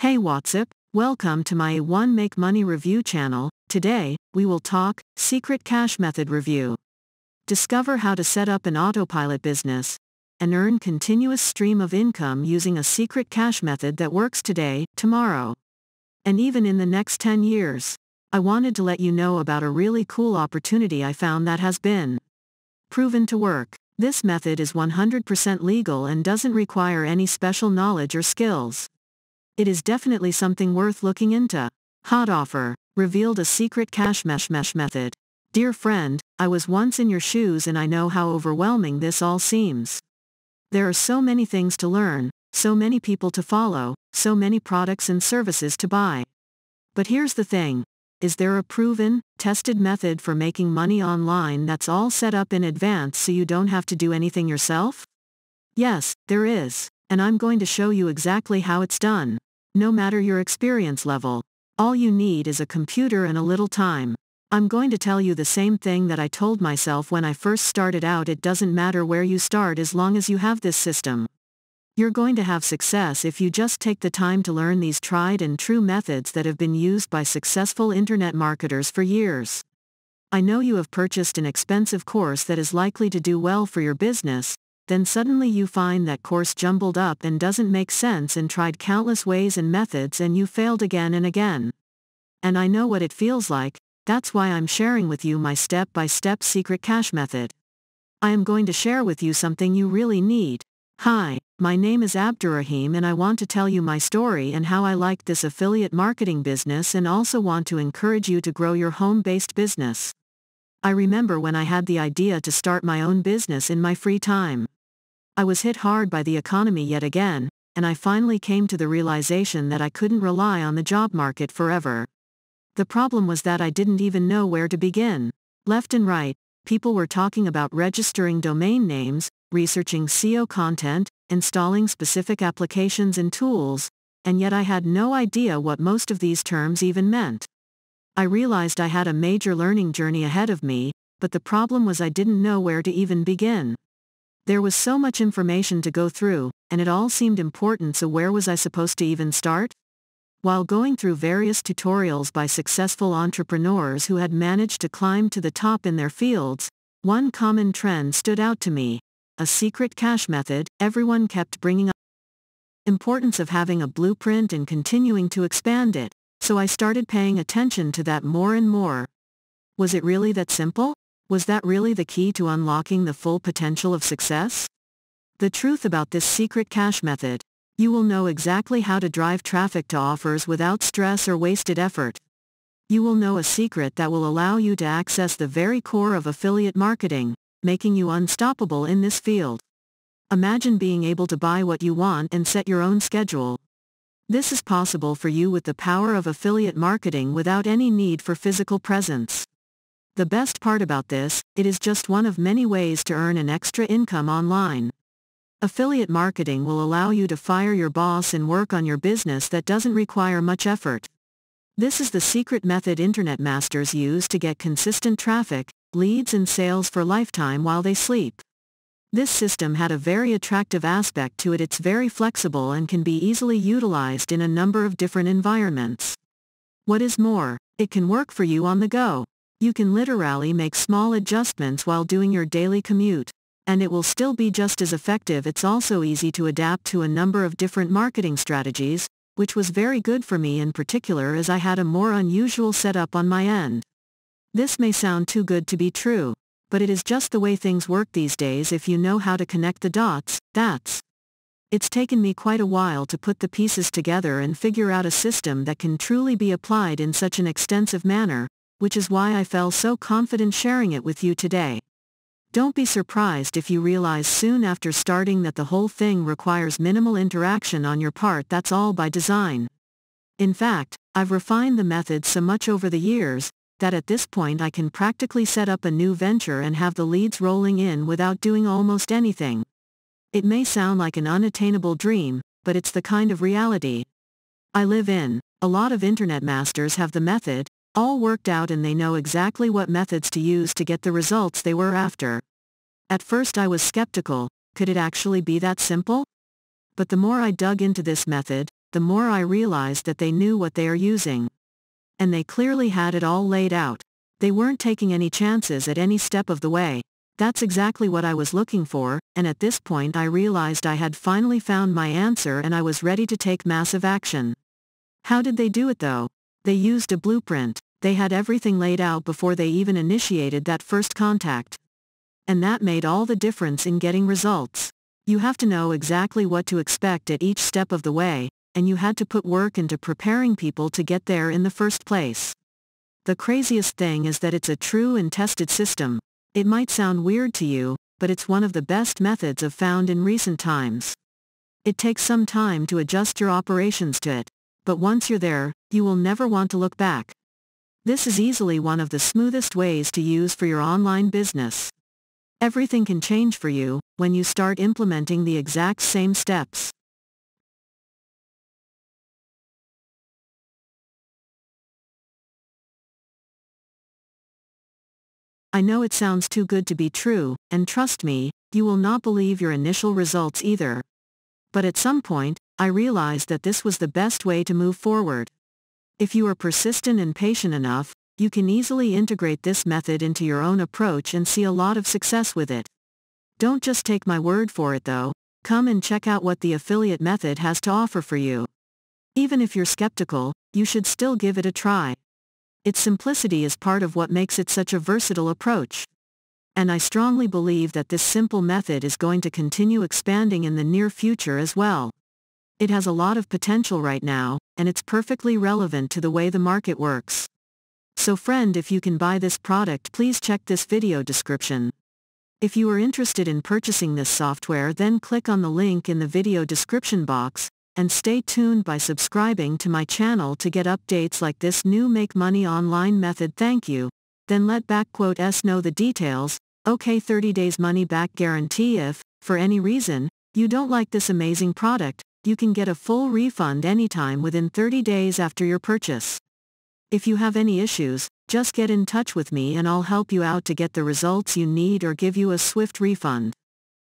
Hey WhatsApp, welcome to my A1 Make Money Review channel. Today, we will talk Secret Cash Method Review. Discover how to set up an autopilot business and earn continuous stream of income using a secret cash method that works today, tomorrow, and even in the next 10 years. I wanted to let you know about a really cool opportunity I found that has been proven to work. This method is 100% legal and doesn't require any special knowledge or skills. It is definitely something worth looking into. Hot offer. Revealed a secret cash method. Dear friend, I was once in your shoes and I know how overwhelming this all seems. There are so many things to learn, so many people to follow, so many products and services to buy. But here's the thing. Is there a proven, tested method for making money online that's all set up in advance so you don't have to do anything yourself? Yes, there is. And I'm going to show you exactly how it's done. No matter your experience level, all you need is a computer and a little time. I'm going to tell you the same thing that I told myself when I first started out. It doesn't matter where you start as long as you have this system. You're going to have success if you just take the time to learn these tried and true methods that have been used by successful internet marketers for years. I know you have purchased an expensive course that is likely to do well for your business, then suddenly you find that course jumbled up and doesn't make sense and tried countless ways and methods and you failed again and again. And I know what it feels like. That's why I'm sharing with you my step-by-step secret cash method. I am going to share with you something you really need. Hi, my name is Abdurrahim and I want to tell you my story and how I liked this affiliate marketing business and also want to encourage you to grow your home-based business. I remember when I had the idea to start my own business in my free time. I was hit hard by the economy yet again, and I finally came to the realization that I couldn't rely on the job market forever. The problem was that I didn't even know where to begin. Left and right, people were talking about registering domain names, researching SEO content, installing specific applications and tools, and yet I had no idea what most of these terms even meant. I realized I had a major learning journey ahead of me, but the problem was I didn't know where to even begin. There was so much information to go through, and it all seemed important, so where was I supposed to even start? While going through various tutorials by successful entrepreneurs who had managed to climb to the top in their fields, one common trend stood out to me. A secret cash method. Everyone kept bringing up the importance of having a blueprint and continuing to expand it, so I started paying attention to that more and more. Was it really that simple? Was that really the key to unlocking the full potential of success? The truth about this secret cash method, you will know exactly how to drive traffic to offers without stress or wasted effort. You will know a secret that will allow you to access the very core of affiliate marketing, making you unstoppable in this field. Imagine being able to buy what you want and set your own schedule. This is possible for you with the power of affiliate marketing without any need for physical presence. The best part about this, it is just one of many ways to earn an extra income online. Affiliate marketing will allow you to fire your boss and work on your business that doesn't require much effort. This is the secret method internet masters use to get consistent traffic, leads and sales for lifetime while they sleep. This system had a very attractive aspect to it. It's very flexible and can be easily utilized in a number of different environments. What is more, it can work for you on the go. You can literally make small adjustments while doing your daily commute, and it will still be just as effective. It's also easy to adapt to a number of different marketing strategies, which was very good for me in particular as I had a more unusual setup on my end. This may sound too good to be true, but it is just the way things work these days if you know how to connect the dots. It's taken me quite a while to put the pieces together and figure out a system that can truly be applied in such an extensive manner, which is why I felt so confident sharing it with you today. Don't be surprised if you realize soon after starting that the whole thing requires minimal interaction on your part. That's all by design. In fact, I've refined the method so much over the years, that at this point I can practically set up a new venture and have the leads rolling in without doing almost anything. It may sound like an unattainable dream, but it's the kind of reality I live in. A lot of internet masters have the method all worked out and they know exactly what methods to use to get the results they were after. At first I was skeptical. Could it actually be that simple? But the more I dug into this method, the more I realized that they knew what they are using. And they clearly had it all laid out. They weren't taking any chances at any step of the way. That's exactly what I was looking for, and at this point I realized I had finally found my answer and I was ready to take massive action. How did they do it though? They used a blueprint. They had everything laid out before they even initiated that first contact. And that made all the difference in getting results. You have to know exactly what to expect at each step of the way, and you had to put work into preparing people to get there in the first place. The craziest thing is that it's a true and tested system. It might sound weird to you, but it's one of the best methods I've found in recent times. It takes some time to adjust your operations to it, but once you're there, you will never want to look back. This is easily one of the smoothest ways to use for your online business. Everything can change for you when you start implementing the exact same steps. I know it sounds too good to be true, and trust me, you will not believe your initial results either. But at some point, I realized that this was the best way to move forward. If you are persistent and patient enough, you can easily integrate this method into your own approach and see a lot of success with it. Don't just take my word for it though, come and check out what the affiliate method has to offer for you. Even if you're skeptical, you should still give it a try. Its simplicity is part of what makes it such a versatile approach. And I strongly believe that this simple method is going to continue expanding in the near future as well. It has a lot of potential right now, and it's perfectly relevant to the way the market works. So friend, if you can buy this product, please check this video description. If you are interested in purchasing this software, then click on the link in the video description box, and stay tuned by subscribing to my channel to get updates like this new make money online method. Thank you. Then let _s know the details. Okay, 30 days money back guarantee. If, for any reason, you don't like this amazing product, you can get a full refund anytime within 30 days after your purchase. If you have any issues, just get in touch with me and I'll help you out to get the results you need or give you a swift refund.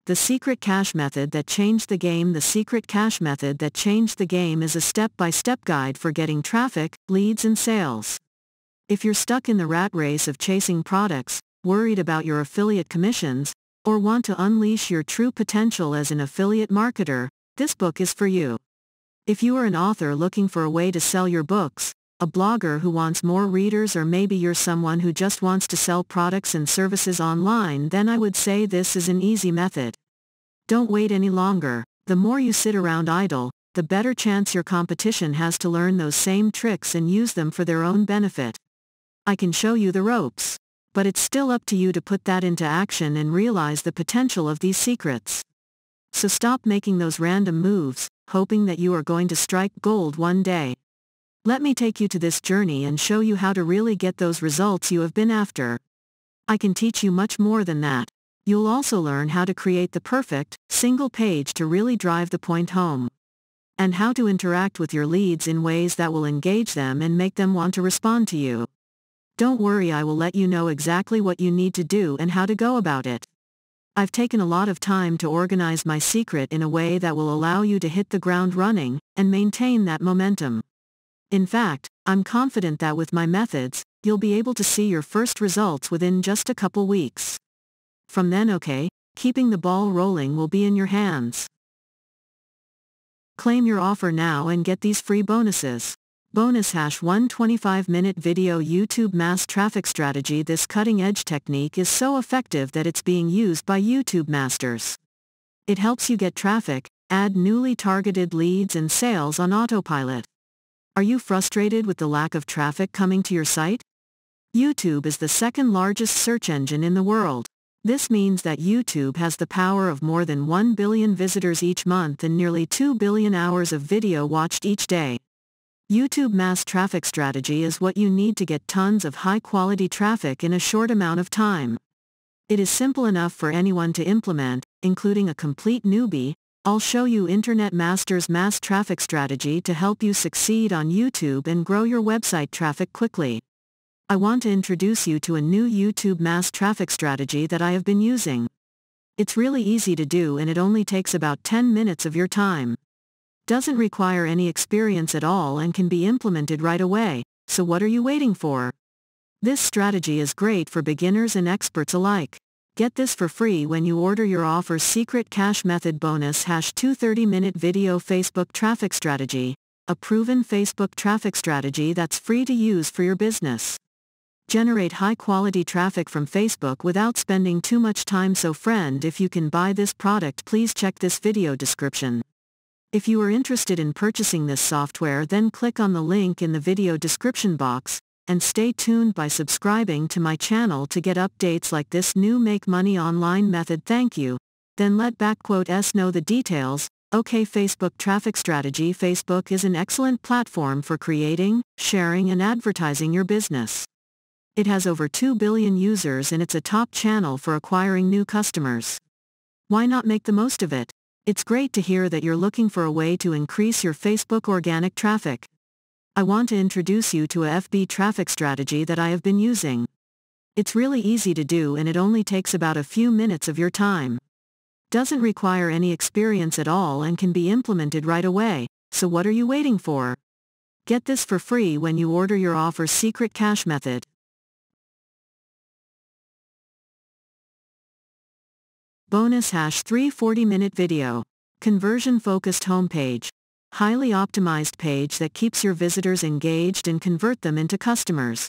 The secret cash method that changed the game. The secret cash method that changed the game is a step-by-step guide for getting traffic, leads and sales. If you're stuck in the rat race of chasing products, worried about your affiliate commissions, or want to unleash your true potential as an affiliate marketer, this book is for you. If you are an author looking for a way to sell your books, a blogger who wants more readers, or maybe you're someone who just wants to sell products and services online, then I would say this is an easy method. Don't wait any longer. The more you sit around idle, the better chance your competition has to learn those same tricks and use them for their own benefit. I can show you the ropes, but it's still up to you to put that into action and realize the potential of these secrets. So stop making those random moves, hoping that you are going to strike gold one day. Let me take you to this journey and show you how to really get those results you have been after. I can teach you much more than that. You'll also learn how to create the perfect, single page to really drive the point home. And how to interact with your leads in ways that will engage them and make them want to respond to you. Don't worry, I will let you know exactly what you need to do and how to go about it. I've taken a lot of time to organize my secret in a way that will allow you to hit the ground running, and maintain that momentum. In fact, I'm confident that with my methods, you'll be able to see your first results within just a couple weeks. From then, keeping the ball rolling will be in your hands. Claim your offer now and get these free bonuses. Bonus #1 25-minute video YouTube mass traffic strategy. This cutting-edge technique is so effective that it's being used by YouTube masters. It helps you get traffic, add newly targeted leads and sales on autopilot. Are you frustrated with the lack of traffic coming to your site? YouTube is the second largest search engine in the world. This means that YouTube has the power of more than 1 billion visitors each month and nearly 2 billion hours of video watched each day. YouTube mass traffic strategy is what you need to get tons of high-quality traffic in a short amount of time. It is simple enough for anyone to implement, including a complete newbie. I'll show you Internet Masters mass traffic strategy to help you succeed on YouTube and grow your website traffic quickly. I want to introduce you to a new YouTube mass traffic strategy that I have been using. It's really easy to do and it only takes about 10 minutes of your time. doesn't require any experience at all and can be implemented right away, so what are you waiting for? This strategy is great for beginners and experts alike. Get this for free when you order your offer's secret cash method bonus #2 30-minute video Facebook traffic strategy, a proven Facebook traffic strategy that's free to use for your business. Generate high-quality traffic from Facebook without spending too much time, so friend, if you can buy this product, please check this video description. If you are interested in purchasing this software, then click on the link in the video description box, and stay tuned by subscribing to my channel to get updates like this new make money online method. Thank you. Then let _s know the details. Okay, Facebook traffic strategy. Facebook is an excellent platform for creating, sharing and advertising your business. It has over 2 billion users and it's a top channel for acquiring new customers. Why not make the most of it? It's great to hear that you're looking for a way to increase your Facebook organic traffic. I want to introduce you to a FB traffic strategy that I have been using. It's really easy to do and it only takes about a few minutes of your time. Doesn't require any experience at all and can be implemented right away, so what are you waiting for? Get this for free when you order your offer's secret cash method. Bonus #3 40-minute video. Conversion-focused homepage. Highly optimized page that keeps your visitors engaged and convert them into customers.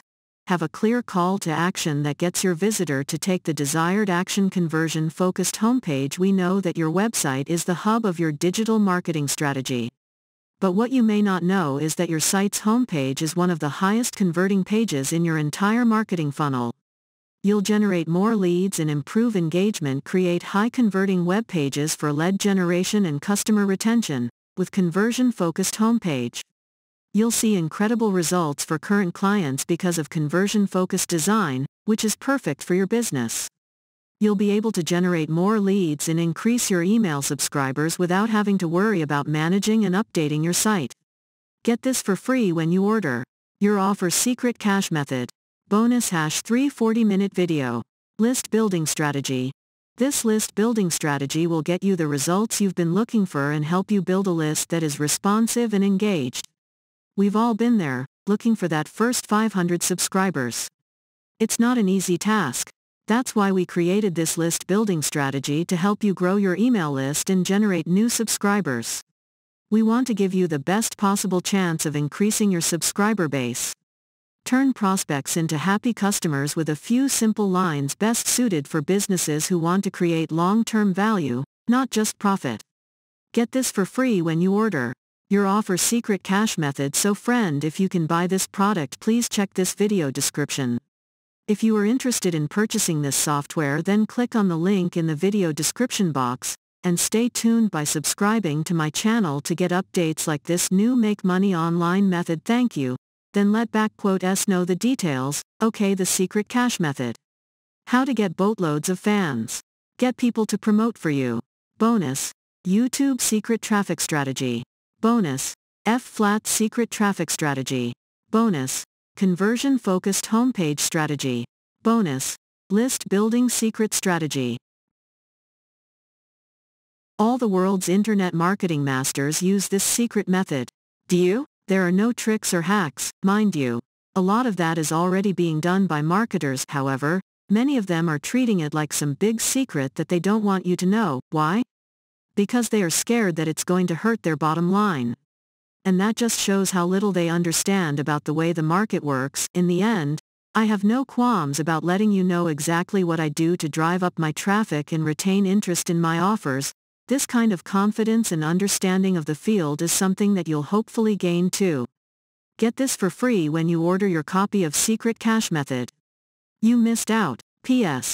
Have a clear call to action that gets your visitor to take the desired action. Conversion-focused homepage. We know that your website is the hub of your digital marketing strategy. But what you may not know is that your site's homepage is one of the highest converting pages in your entire marketing funnel. You'll generate more leads and improve engagement. Create high-converting web pages for lead generation and customer retention with conversion-focused homepage. You'll see incredible results for current clients because of conversion-focused design, which is perfect for your business. You'll be able to generate more leads and increase your email subscribers without having to worry about managing and updating your site. Get this for free when you order your offer's secret cash method. Bonus #3 40-minute video. List building strategy. This list building strategy will get you the results you've been looking for and help you build a list that is responsive and engaged. We've all been there, looking for that first 500 subscribers. It's not an easy task. That's why we created this list building strategy to help you grow your email list and generate new subscribers. We want to give you the best possible chance of increasing your subscriber base. Turn prospects into happy customers with a few simple lines best suited for businesses who want to create long-term value, not just profit. Get this for free when you order your offer's secret cash method. So friend, if you can buy this product, please check this video description. If you are interested in purchasing this software, then click on the link in the video description box, and stay tuned by subscribing to my channel to get updates like this new make money online method. Thank you. Then let _s know the details. Okay, the secret cash method. How to get boatloads of fans. Get people to promote for you. Bonus, YouTube secret traffic strategy. Bonus, F-flat secret traffic strategy. Bonus, conversion-focused homepage strategy. Bonus, list building secret strategy. All the world's internet marketing masters use this secret method. Do you? There are no tricks or hacks, mind you. A lot of that is already being done by marketers, however, many of them are treating it like some big secret that they don't want you to know. Why? Because they are scared that it's going to hurt their bottom line. And that just shows how little they understand about the way the market works. In the end, I have no qualms about letting you know exactly what I do to drive up my traffic and retain interest in my offers. This kind of confidence and understanding of the field is something that you'll hopefully gain too. Get this for free when you order your copy of Secret Cash Method. You missed out. P.S.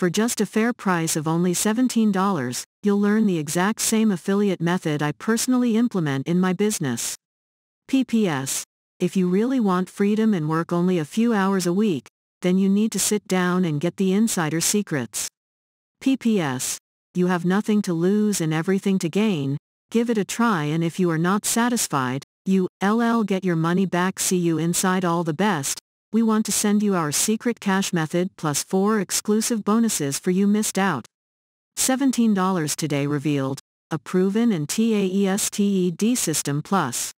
For just a fair price of only $17, you'll learn the exact same affiliate method I personally implement in my business. P.P.S. If you really want freedom and work only a few hours a week, then you need to sit down and get the insider secrets. P.P.S. You have nothing to lose and everything to gain. Give it a try, and if you are not satisfied, you'll get your money back. See you inside. All the best. We want to send you our secret cash method plus 4 exclusive bonuses for you missed out. $17 today revealed. a proven and TASTED system plus.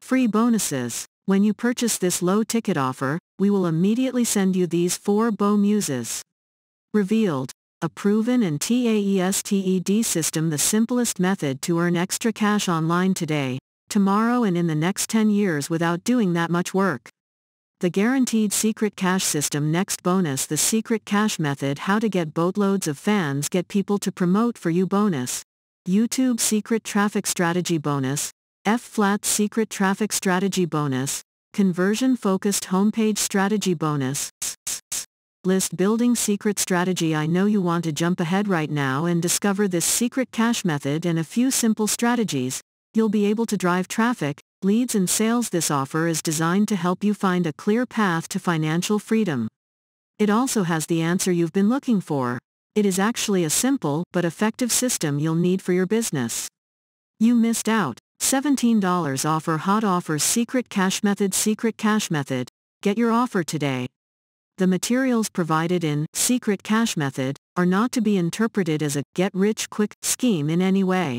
Free bonuses. When you purchase this low-ticket offer, we will immediately send you these 4 bow muses. Revealed. A proven and TASTED system, the simplest method to earn extra cash online today, tomorrow and in the next 10 years without doing that much work. The Guaranteed Secret Cash System. Next bonus, the Secret Cash Method, how to get boatloads of fans, get people to promote for you bonus. YouTube Secret Traffic Strategy bonus, F-Flat Secret Traffic Strategy bonus, Conversion Focused Homepage Strategy bonus, List Building Secret Strategy. I know you want to jump ahead right now and discover this secret cash method and a few simple strategies. You'll be able to drive traffic, leads and sales. This offer is designed to help you find a clear path to financial freedom. It also has the answer you've been looking for. It is actually a simple but effective system you'll need for your business. You missed out. $17 offer. Hot offers. Secret cash method. Secret cash method. Get your offer today. The materials provided in Secret Cash Method are not to be interpreted as a get-rich-quick scheme in any way.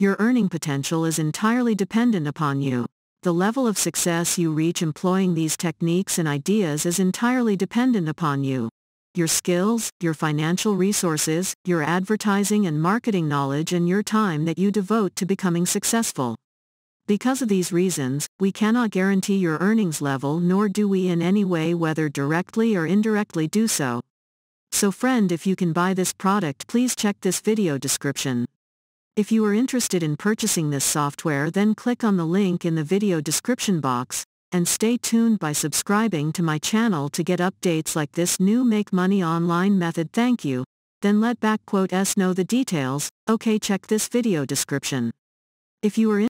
Your earning potential is entirely dependent upon you. The level of success you reach employing these techniques and ideas is entirely dependent upon you. Your skills, your financial resources, your advertising and marketing knowledge, and your time that you devote to becoming successful. Because of these reasons, we cannot guarantee your earnings level, nor do we in any way, whether directly or indirectly, do so. So friend, if you can buy this product, please check this video description. If you are interested in purchasing this software, then click on the link in the video description box, and stay tuned by subscribing to my channel to get updates like this new make money online method. Thank you. Then let backquotes know the details. Okay, check this video description. If you are